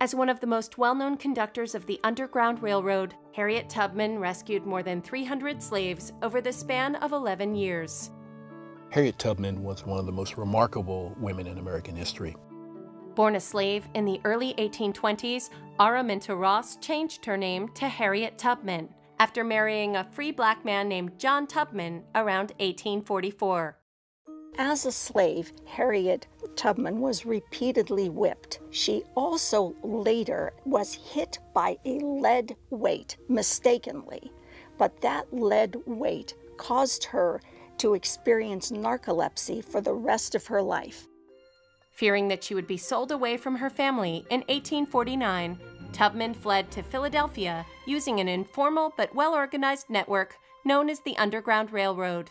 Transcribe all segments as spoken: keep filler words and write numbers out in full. As one of the most well-known conductors of the Underground Railroad, Harriet Tubman rescued more than three hundred slaves over the span of eleven years. Harriet Tubman was one of the most remarkable women in American history. Born a slave in the early eighteen twenties, Araminta Ross changed her name to Harriet Tubman after marrying a free black man named John Tubman around eighteen forty-four. As a slave, Harriet Tubman was repeatedly whipped. She also later was hit by a lead weight mistakenly, but that lead weight caused her to experience narcolepsy for the rest of her life. Fearing that she would be sold away from her family in eighteen forty-nine, Tubman fled to Philadelphia using an informal but well-organized network known as the Underground Railroad.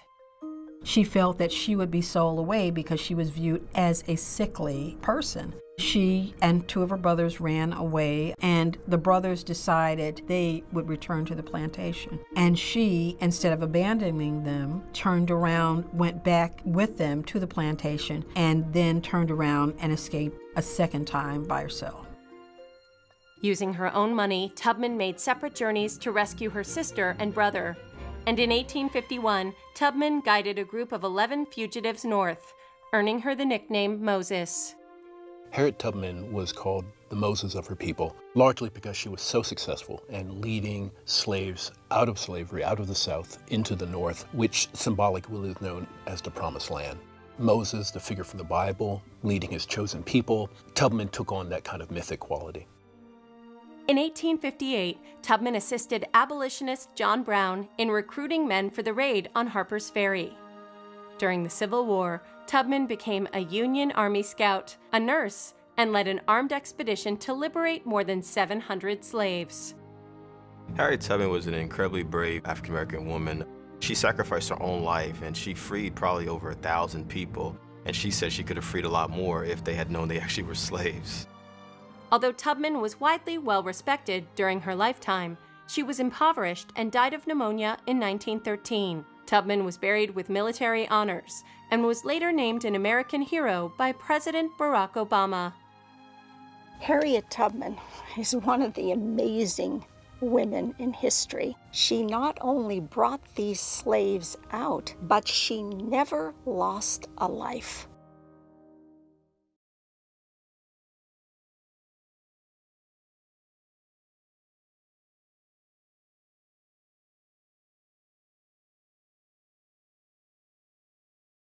She felt that she would be sold away because she was viewed as a sickly person. She and two of her brothers ran away, and the brothers decided they would return to the plantation. And she, instead of abandoning them, turned around, went back with them to the plantation, and then turned around and escaped a second time by herself. Using her own money, Tubman made separate journeys to rescue her sister and brother. And in eighteen fifty-one, Tubman guided a group of eleven fugitives north, earning her the nickname Moses. Harriet Tubman was called the Moses of her people, largely because she was so successful in leading slaves out of slavery, out of the South, into the North, which symbolically is known as the Promised Land. Moses, the figure from the Bible, leading his chosen people, Tubman took on that kind of mythic quality. In eighteen fifty-eight, Tubman assisted abolitionist John Brown in recruiting men for the raid on Harper's Ferry. During the Civil War, Tubman became a Union Army scout, a nurse, and led an armed expedition to liberate more than seven hundred slaves. Harriet Tubman was an incredibly brave African-American woman. She sacrificed her own life, and she freed probably over a thousand people, and she said she could have freed a lot more if they had known they actually were slaves. Although Tubman was widely well-respected during her lifetime, she was impoverished and died of pneumonia in nineteen thirteen. Tubman was buried with military honors and was later named an American hero by President Barack Obama. Harriet Tubman is one of the amazing women in history. She not only brought these slaves out, but she never lost a life.